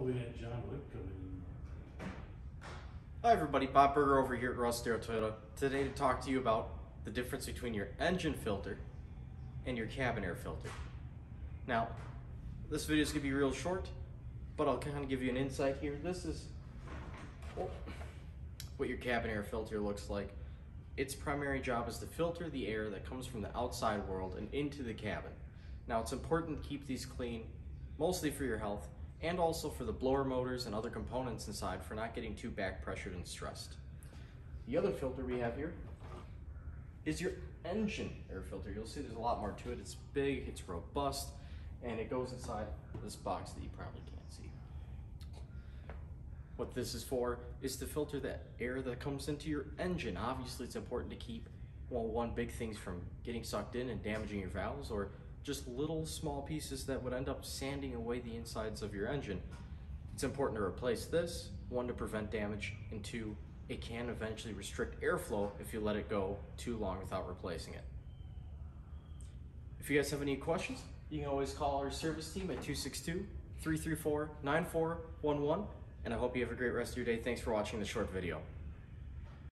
Oh, we had John Whip come in. Hi everybody, Bob Berger over here at Russ Darrow Toyota. Today to talk to you about the difference between your engine filter and your cabin air filter. Now, this video is going to be real short, but I'll kind of give you an insight here. This is what your cabin air filter looks like. Its primary job is to filter the air that comes from the outside world and into the cabin. Now, it's important to keep these clean, mostly for your health, and also for the blower motors and other components inside for not getting too back pressured and stressed. The other filter we have here is your engine air filter. You'll see there's a lot more to it. It's big, it's robust, and it goes inside this box that you probably can't see. What this is for is to filter the air that comes into your engine. Obviously, it's important to keep, well, one, big things from getting sucked in and damaging your valves, or just little small pieces that would end up sanding away the insides of your engine. It's important to replace this, one, to prevent damage, and two, it can eventually restrict airflow if you let it go too long without replacing it. If you guys have any questions, you can always call our service team at 262-334-9411, and I hope you have a great rest of your day. Thanks for watching this short video.